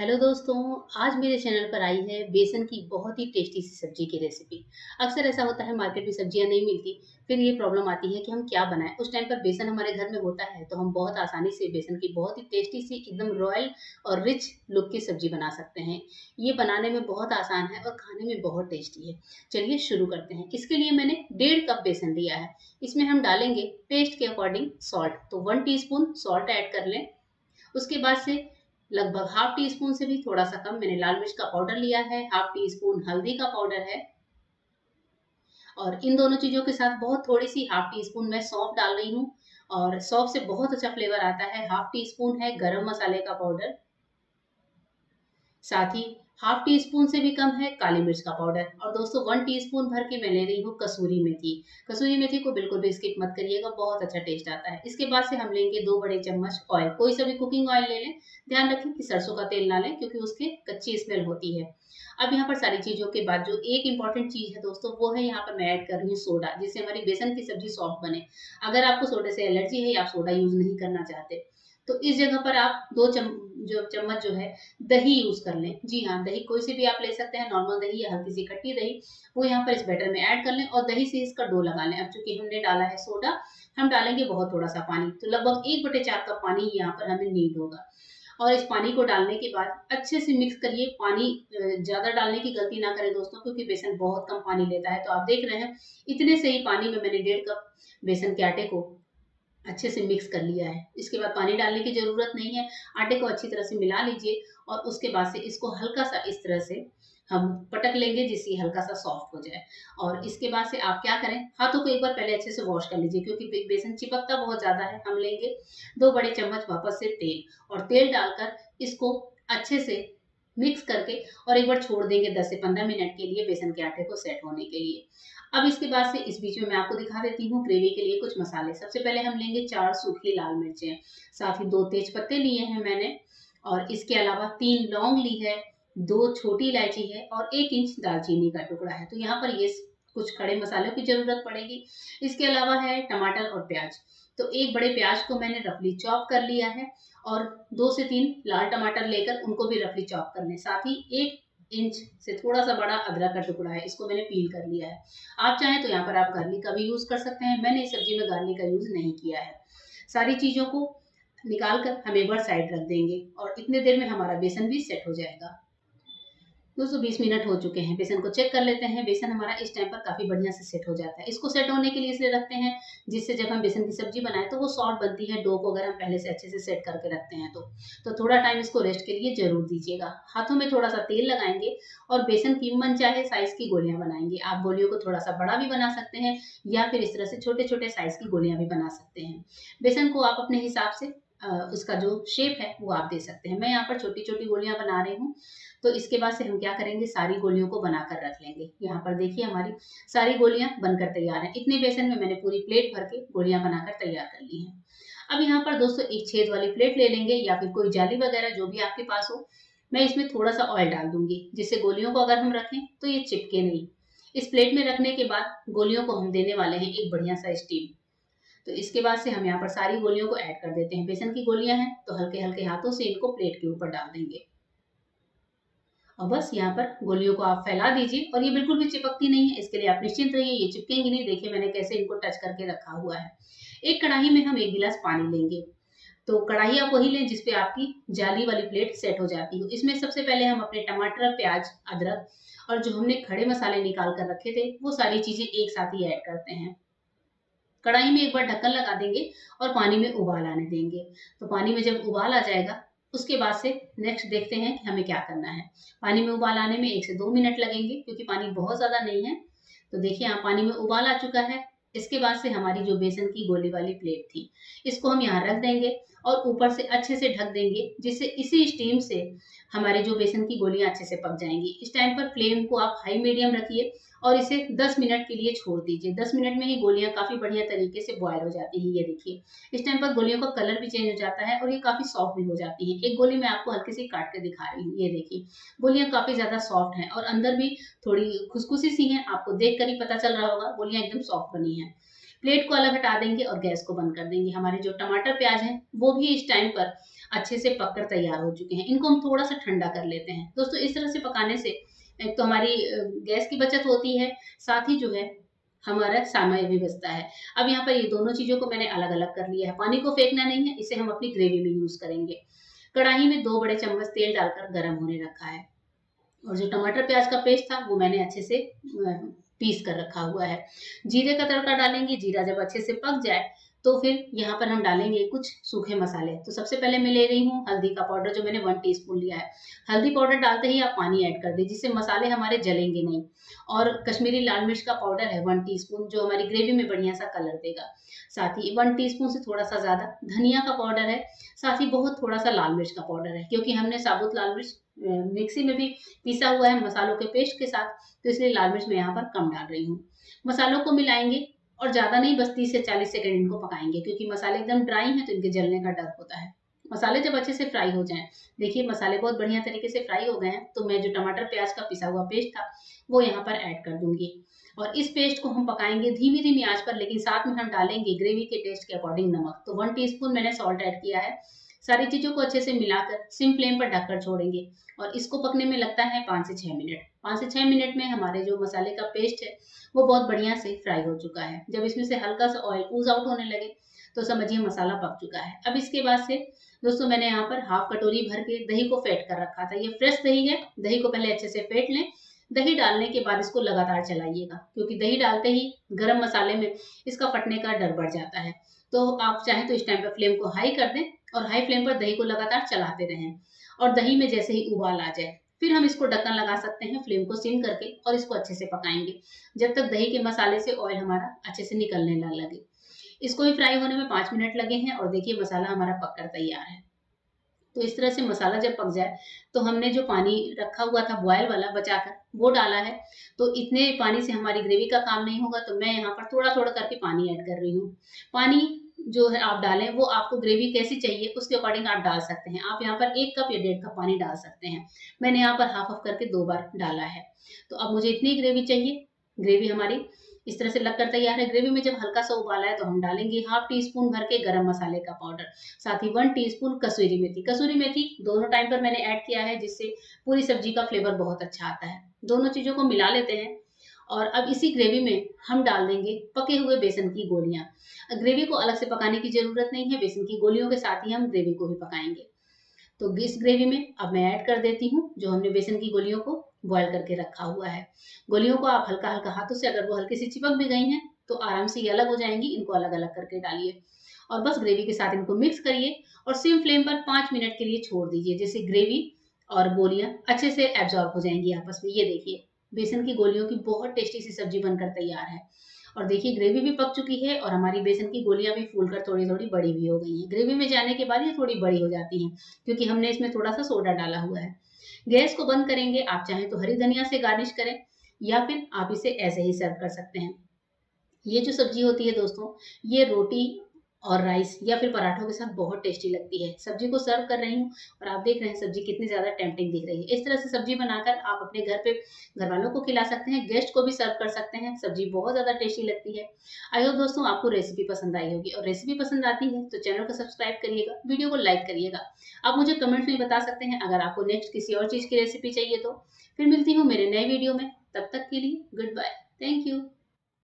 Hello दोस्तों, आज मेरे चैनल पर आई है बेसन की बहुत ही टेस्टी सी सब्जी की रेसिपी। अक्सर ऐसा होता है मार्केट में सब्जियां नहीं मिलती, फिर ये प्रॉब्लम आती है कि हम क्या बनाएं। उस टाइम पर बेसन हमारे घर में होता है तो हम बहुत आसानी से बेसन की बहुत ही टेस्टी सी एकदम रॉयल और रिच लुक की सब्जी बना सकते हैं। ये बनाने में बहुत आसान है और खाने में बहुत टेस्टी है। चलिए शुरू करते हैं। इसके लिए मैंने 1.5 कप बेसन लिया है। इसमें हम डालेंगे टेस्ट के अकॉर्डिंग सॉल्ट, तो 1 टीस्पून सॉल्ट ऐड कर लें। उसके बाद से लगभग 1/2 टीस्पून से भी थोड़ा सा कम मैंने लाल मिर्च का पाउडर लिया है, 1/2 टीस्पून हल्दी का पाउडर है, और इन दोनों चीज़ों के साथ बहुत थोड़ी सी 1/2 टीस्पून मैं सौंफ डाल रही हूँ। और सौंफ से बहुत अच्छा फ्लेवर आता है। 1/2 टीस्पून है गरम मसाले का पाउडर, साथ ही 1/2 टीस्पून से भी कम है काली मिर्च का पाउडर। और दोस्तों 1 टीस्पून भर के मैं ले रही हूँ कसूरी मेथी। कसूरी मेथी को बिल्कुल भी स्किप मत करिएगा, बहुत अच्छा टेस्ट आता है। इसके बाद से हम लेंगे 2 बड़े चम्मच ऑयल। कोई सा भी कुकिंग ऑयल ले लें, ध्यान रखें कि सरसों का तेल ना लें क्योंकि उसके कच्ची स्मेल होती है। अब यहाँ पर सारी चीज़ों के बाद जो एक इम्पॉर्टेंट चीज़ है दोस्तों, वो है यहाँ पर मैं ऐड कर रही हूँ सोडा, जिससे हमारी बेसन की सब्जी सॉफ्ट बने। अगर आपको सोडे से एलर्जी है या आप सोडा यूज़ नहीं करना चाहते तो इस जगह पर आप 2 चम्मच जो है दही यूज़ कर लें। जी हाँ, दही कोई से भी आप ले सकते हैं, नॉर्मल दही या हल्की सी खट्टी दही, वो यहाँ पर इस बैटर में ऐड कर लें और दही से इसका डो लगा लें। अब चूंकि हमने डाला है सोडा, हम डालेंगे बहुत थोड़ा सा पानी, तो लगभग 1/4 कप पानी यहाँ पर हमें नीड होगा। और इस पानी को डालने के बाद अच्छे से मिक्स करिए। पानी ज़्यादा डालने की गलती ना करें दोस्तों, क्योंकि बेसन बहुत कम पानी लेता है। तो आप देख रहे हैं इतने से ही पानी में मैंने 1.5 कप बेसन के आटे को अच्छे से मिक्स कर लिया है। इसके बाद पानी डालने की ज़रूरत नहीं है। आटे को अच्छी तरह से मिला लीजिए और उसके बाद से इसको हल्का सा इस तरह से हम पटक लेंगे, जिससे हल्का सा सॉफ्ट हो जाए। और इसके बाद से आप क्या करें, हाथों को एक बार पहले अच्छे से वॉश कर लीजिए क्योंकि बेसन चिपकता बहुत ज़्यादा है। हम लेंगे 2 बड़े चम्मच वापस से तेल, और तेल डालकर इसको अच्छे से मिक्स करके और एक बार छोड़ देंगे 10 से 15 मिनट के लिए बेसन के आटे को सेट होने के लिए। अब इसके बाद से इस बीच में मैं आपको दिखा देती हूँ ग्रेवी के लिए कुछ मसाले। सबसे पहले हम लेंगे 4 सूखी लाल मिर्चें, साथ ही 2 तेज पत्ते लिए हैं मैंने, और इसके अलावा 3 लौंग ली है, 2 छोटी इलायची है और 1 इंच दालचीनी का टुकड़ा है। तो यहाँ पर ये कुछ खड़े मसालों की ज़रूरत पड़ेगी। इसके अलावा है टमाटर और प्याज, तो 1 बड़े प्याज को मैंने रफली चॉप कर लिया है, और 2 से 3 लाल टमाटर लेकर उनको भी रफली चॉप कर लें। साथ ही 1 इंच से थोड़ा सा बड़ा अदरक का टुकड़ा है, इसको मैंने पील कर लिया है। आप चाहें तो यहाँ पर आप गार्लिक का भी यूज़ कर सकते हैं। मैंने इस सब्जी में गार्लिक का यूज़ नहीं किया है। सारी चीज़ों को निकाल कर हम एक बार साइड रख देंगे और इतने देर में हमारा बेसन भी सेट हो जाएगा। 220 मिनट हो चुके हैं। बेसन को चेक कर लेते हैं। बेसन हमारा इस टाइम पर काफ़ी बढ़िया से सेट हो जाता है। इसको सेट होने के लिए इसलिए रखते हैं जिससे जब हम बेसन की सब्जी बनाएं तो वो सॉफ्ट बनती है। डो को अगर हम पहले से अच्छे से सेट करके रखते हैं तो थोड़ा टाइम इसको रेस्ट के लिए जरूर दीजिएगा। हाथों में थोड़ा सा तेल लगाएंगे और बेसन की मनचाहे साइज़ की गोलियाँ बनाएंगे। आप गोलियों को थोड़ा सा बड़ा भी बना सकते हैं या फिर इस तरह से छोटे छोटे साइज़ की गोलियाँ भी बना सकते हैं। बेसन को आप अपने हिसाब से उसका जो शेप है वो आप दे सकते हैं। मैं यहाँ पर छोटी छोटी गोलियाँ बना रही हूँ। तो इसके बाद से हम क्या करेंगे, सारी गोलियों को बनाकर रख लेंगे। यहाँ पर देखिए हमारी सारी गोलियाँ बनकर तैयार हैं। इतने बेसन में मैंने पूरी प्लेट भर के गोलियाँ बनाकर तैयार कर ली हैं। अब यहाँ पर दोस्तों एक छेद वाली प्लेट ले लेंगे या फिर कोई जाली वगैरह जो भी आपके पास हो। मैं इसमें थोड़ा सा ऑयल डाल दूंगी जिससे गोलियों को अगर हम रखें तो ये चिपके नहीं। इस प्लेट में रखने के बाद गोलियों को हम देने वाले हैं एक बढ़िया सा स्टीम। तो इसके बाद से हम यहाँ पर सारी गोलियों को ऐड कर देते हैं। बेसन की गोलियां हैं तो हल्के हल्के हाथों से इनको प्लेट के ऊपर डाल देंगे और बस यहाँ पर गोलियों को आप फैला दीजिए। और ये बिल्कुल भी चिपकती नहीं है, इसके लिए आप निश्चिंत रहिए, ये चिपकेंगी नहीं। देखिए मैंने कैसे इनको टच करके रखा हुआ है। एक कढ़ाई में हम 1 गिलास पानी लेंगे, तो कढ़ाई आप वही लें जिसपे आपकी जाली वाली प्लेट सेट हो जाती हो। इसमें सबसे पहले हम अपने टमाटर, प्याज, अदरक और जो हमने खड़े मसाले निकाल कर रखे थे वो सारी चीज़ें एक साथ ही ऐड करते हैं। कढ़ाई में एक बार ढक्कन लगा देंगे और पानी में उबाल आने देंगे। तो पानी में जब उबाल आ जाएगा उसके बाद से नेक्स्ट देखते हैं कि हमें क्या करना है। पानी में उबाल आने में 1 से 2 मिनट लगेंगे क्योंकि पानी बहुत ज़्यादा नहीं है। तो देखिए यहाँ पानी में उबाल आ चुका है। इसके बाद से हमारी जो बेसन की गोली वाली प्लेट थी इसको हम यहाँ रख देंगे और ऊपर से अच्छे से ढक देंगे, जिससे इसी स्टीम से हमारे जो बेसन की गोलियाँ अच्छे से पक जाएंगी। इस टाइम पर फ्लेम को आप हाई मीडियम रखिए और इसे 10 मिनट के लिए छोड़ दीजिए। 10 मिनट में ही गोलियाँ काफ़ी बढ़िया तरीके से बॉयल हो जाती है। ये देखिए इस टाइम पर गोलियों का कलर भी चेंज हो जाता है और ये काफ़ी सॉफ्ट भी हो जाती है। एक गोली मैं आपको हल्के से काट के दिखा रही हूँ। ये देखिए गोलियाँ काफ़ी ज़्यादा सॉफ्ट हैं और अंदर भी थोड़ी खुसखुसी सी हैं। आपको देख कर ही पता चल रहा होगा गोलियाँ एकदम सॉफ्ट बनी हैं। प्लेट को अलग हटा देंगे और गैस को बंद कर देंगे। हमारे जो टमाटर प्याज हैं वो भी इस टाइम पर अच्छे से पककर तैयार हो चुके हैं। इनको हम थोड़ा सा ठंडा कर लेते हैं। दोस्तों इस तरह से पकाने से एक तो हमारी गैस की बचत होती है, साथ ही जो है हमारा समय भी बचता है। अब यहाँ पर ये दोनों चीज़ों को मैंने अलग अलग कर लिया है। पानी को फेंकना नहीं है, इसे हम अपनी ग्रेवी में यूज़ करेंगे। कढ़ाई में 2 बड़े चम्मच तेल डालकर गर्म होने रखा है और जो टमाटर प्याज का पेस्ट था वो मैंने अच्छे से पीस कर रखा हुआ है। जीरे का तड़का डालेंगे। जीरा जब अच्छे से पक जाए तो फिर यहाँ पर हम डालेंगे कुछ सूखे मसाले। तो सबसे पहले मैं ले रही हूँ हल्दी का पाउडर, जो मैंने 1 टीस्पून लिया है। हल्दी पाउडर डालते ही आप पानी ऐड कर दीजिए, जिससे मसाले हमारे जलेंगे नहीं। और कश्मीरी लाल मिर्च का पाउडर है 1 टीस्पून, जो हमारी ग्रेवी में बढ़िया सा कलर देगा। साथ ही 1 टीस्पून से थोड़ा सा ज़्यादा धनिया का पाउडर है। साथ ही बहुत थोड़ा सा लाल मिर्च का पाउडर है, क्योंकि हमने साबुत लाल मिर्च मिक्सी में भी पीसा हुआ है मसालों के पेस्ट के साथ, तो इसलिए लाल मिर्च मैं यहाँ पर कम डाल रही हूँ। मसालों को मिलाएंगे और ज़्यादा नहीं, बस 30 से 40 सेकंड इनको पकाएंगे, क्योंकि मसाले एकदम ड्राई हैं तो इनके जलने का डर होता है। मसाले जब अच्छे से फ्राई हो जाएं, देखिए मसाले बहुत बढ़िया तरीके से फ्राई हो गए हैं, तो मैं जो टमाटर प्याज का पिसा हुआ पेस्ट था वो यहाँ पर ऐड कर दूंगी। और इस पेस्ट को हम पकाएंगे धीमी धीमी आंच पर, लेकिन साथ में हम डालेंगे ग्रेवी के टेस्ट के अकॉर्डिंग नमक। तो 1 टीस्पून मैंने सॉल्ट ऐड किया है। सारी चीज़ों को अच्छे से मिलाकर सिम फ्लेम पर ढककर छोड़ेंगे और इसको पकने में लगता है 5 से 6 मिनट। 5 से 6 मिनट में हमारे जो मसाले का पेस्ट है वो बहुत बढ़िया से फ्राई हो चुका है। जब इसमें से हल्का सा ऑयल ऊज आउट होने लगे तो समझिए मसाला पक चुका है। अब इसके बाद से दोस्तों मैंने यहाँ पर ½ कटोरी भर के दही को फेंट कर रखा था। ये फ्रेश दही है। दही को पहले अच्छे से फेंट लें। दही डालने के बाद इसको लगातार चलाइएगा, क्योंकि दही डालते ही गर्म मसाले में इसका फटने का डर बढ़ जाता है। तो आप चाहें तो इस टाइम पर फ्लेम को हाई कर दें और हाई फ्लेम पर दही को लगातार चलाते रहें। और दही में जैसे ही उबाल आ जाए फिर हम इसको ढक्कन लगा सकते हैं, फ्लेम को सिम करके, और इसको अच्छे से पकाएंगे जब तक दही के मसाले से ऑयल हमारा अच्छे से निकलने ना लगे। इसको भी फ्राई होने में 5 मिनट लगे हैं और देखिए मसाला हमारा पककर तैयार है। तो इस तरह से मसाला जब पक जाए तो हमने जो पानी रखा हुआ था बॉयल वाला बचाकर वो डाला है, तो इतने पानी से हमारी ग्रेवी का काम नहीं होगा। तो मैं यहाँ पर थोड़ा थोड़ा करके पानी ऐड कर रही हूँ। पानी जो है आप डालें, वो आपको ग्रेवी कैसी चाहिए उसके अकॉर्डिंग आप डाल सकते हैं। आप यहाँ पर 1 कप या 1.5 कप पानी डाल सकते हैं। मैंने यहाँ पर हाफ करके 2 बार डाला है। तो अब मुझे इतनी ग्रेवी चाहिए। ग्रेवी हमारी इस तरह से लगकर तैयार है। ग्रेवी में जब हल्का सा उबाल आए तो हम डालेंगे ½ टीस्पून भर के गरम मसाले का पाउडर। साथ ही 1 टीस्पून कसूरी मेथी। कसूरी मेथी दोनों टाइम पर मैंने ऐड किया है, जिससे पूरी सब्जी का फ्लेवर बहुत अच्छा आता है। दोनों चीज़ों को मिला लेते हैं और अब इसी ग्रेवी में हम डाल देंगे पके हुए बेसन की गोलियाँ। ग्रेवी को अलग से पकाने की ज़रूरत नहीं है, बेसन की गोलियों के साथ ही हम ग्रेवी को भी पकाएंगे। तो इस ग्रेवी में अब मैं ऐड कर देती हूँ जो हमने बेसन की गोलियों को बॉयल करके रखा हुआ है। गोलियों को आप हल्का हल्का हाथों से, अगर वो हल्की सी चिपक भी गई हैं तो आराम से ये अलग हो जाएंगी। इनको अलग अलग करके डालिए और बस ग्रेवी के साथ इनको मिक्स करिए और सिम फ्लेम पर 5 मिनट के लिए छोड़ दीजिए, जिससे ग्रेवी और गोलियाँ अच्छे से एब्जॉर्ब हो जाएंगी आपस में। ये देखिए बेसन की गोलियों की बहुत टेस्टी सी सब्जी बनकर तैयार है। और देखिए ग्रेवी भी पक चुकी है और हमारी बेसन की गोलियां भी फूलकर थोड़ी थोड़ी बड़ी भी हो गई हैं। ग्रेवी में जाने के बाद ये थोड़ी बड़ी हो जाती हैं, क्योंकि हमने इसमें थोड़ा सा सोडा डाला हुआ है। गैस को बंद करेंगे। आप चाहें तो हरी धनिया से गार्निश करें या फिर आप इसे ऐसे ही सर्व कर सकते हैं। ये जो सब्जी होती है दोस्तों, ये रोटी और राइस या फिर पराठों के साथ बहुत टेस्टी लगती है। सब्जी को सर्व कर रही हूँ और आप देख रहे हैं सब्जी कितनी ज़्यादा टेम्पटिंग दिख रही है। इस तरह से सब्जी बनाकर आप अपने घर पे घर वालों को खिला सकते हैं, गेस्ट को भी सर्व कर सकते हैं। सब्जी बहुत ज़्यादा टेस्टी लगती है। आई होप दोस्तों आपको रेसिपी पसंद आई होगी, और रेसिपी पसंद आती है तो चैनल को सब्सक्राइब करिएगा, वीडियो को लाइक करिएगा। आप मुझे कमेंट्स में बता सकते हैं अगर आपको नेक्स्ट किसी और चीज़ की रेसिपी चाहिए तो। फिर मिलती हूँ मेरे नए वीडियो में, तब तक के लिए गुड बाय, थैंक यू।